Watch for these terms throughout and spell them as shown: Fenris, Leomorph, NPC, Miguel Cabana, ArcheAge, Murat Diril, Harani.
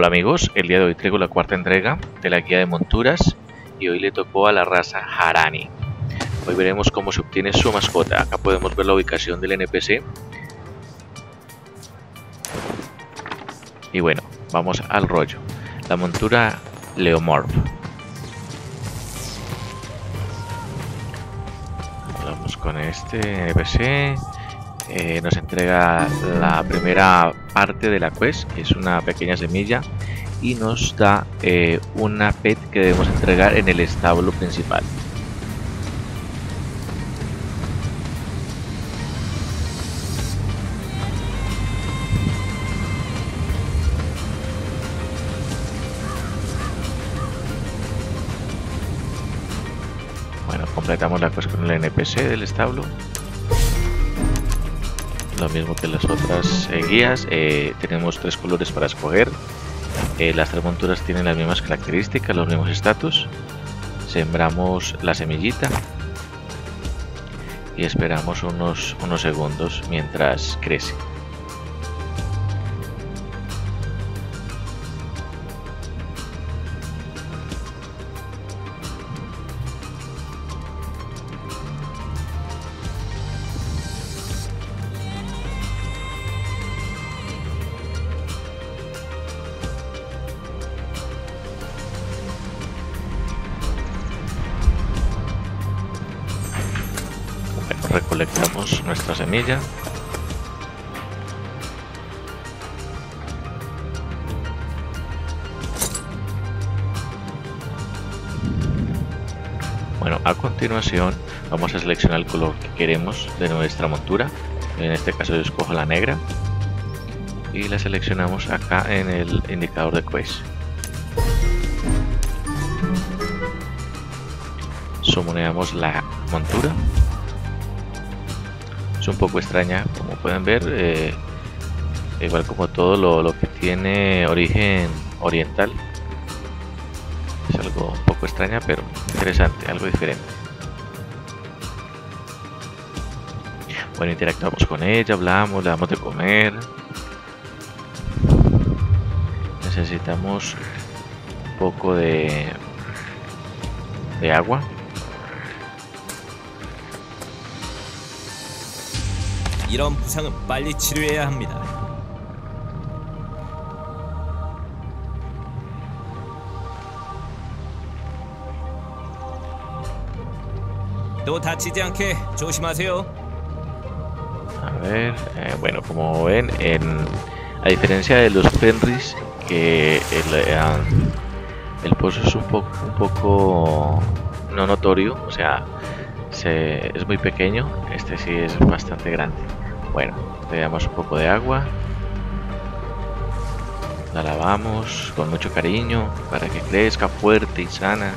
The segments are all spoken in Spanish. Hola amigos, el día de hoy traigo la cuarta entrega de la guía de monturas y hoy le tocó a la raza Harani. Hoy veremos cómo se obtiene su mascota. Acá podemos ver la ubicación del NPC. Y bueno, vamos al rollo. La montura Leomorph. Hablamos con este NPC. Nos entrega la primera parte de la quest, que es una pequeña semilla, y nos da una pet que debemos entregar en el establo principal. Bueno, completamos la quest con el NPC del establo. Lo mismo que las otras guías, tenemos tres colores para escoger. Las tres monturas tienen las mismas características, los mismos estatus. Sembramos la semillita y esperamos unos segundos mientras crece. Recolectamos nuestra semilla. Bueno, a continuación vamos a seleccionar el color que queremos de nuestra montura. En este caso yo escojo la negra y la seleccionamos acá en el indicador de quest. Sumoneamos la montura. Un poco extraña, como pueden ver, igual como todo lo que tiene origen oriental, es algo un poco extraña pero interesante, algo diferente. Bueno, interactuamos con ella, hablamos, le damos de comer. Necesitamos un poco de agua. 이런 부상은 빨리 치료해야 합니다. 또 다치지 않게 조심하세요. A ver, bueno, como ven, a diferencia de los Fenris, que el pozo es un poco no notorio, o sea, es muy pequeño. Este sí es bastante grande. Bueno, le damos un poco de agua, la lavamos con mucho cariño para que crezca fuerte y sana.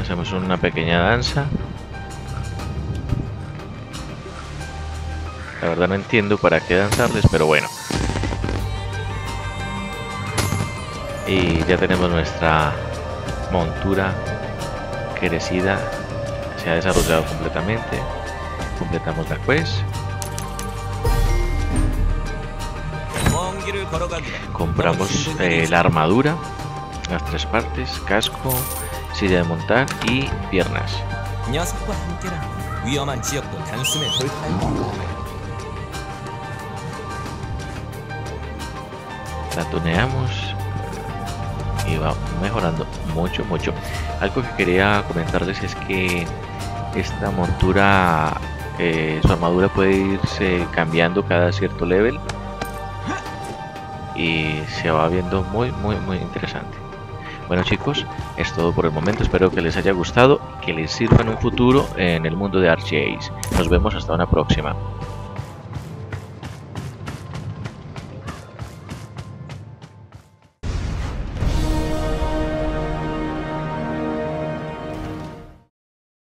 Hacemos una pequeña danza. La verdad no entiendo para qué danzarles, pero bueno. Y ya tenemos nuestra montura crecida. Se ha desarrollado completamente. Completamos la quest. Compramos la armadura. Las tres partes. Casco, silla de montar y piernas. La tuneamos y va mejorando mucho. Algo que quería comentarles es que esta montura, su armadura puede irse cambiando cada cierto level y se va viendo muy interesante. Bueno chicos, es todo por el momento, espero que les haya gustado y que les sirva en un futuro en el mundo de ArcheAge. Nos vemos hasta una próxima.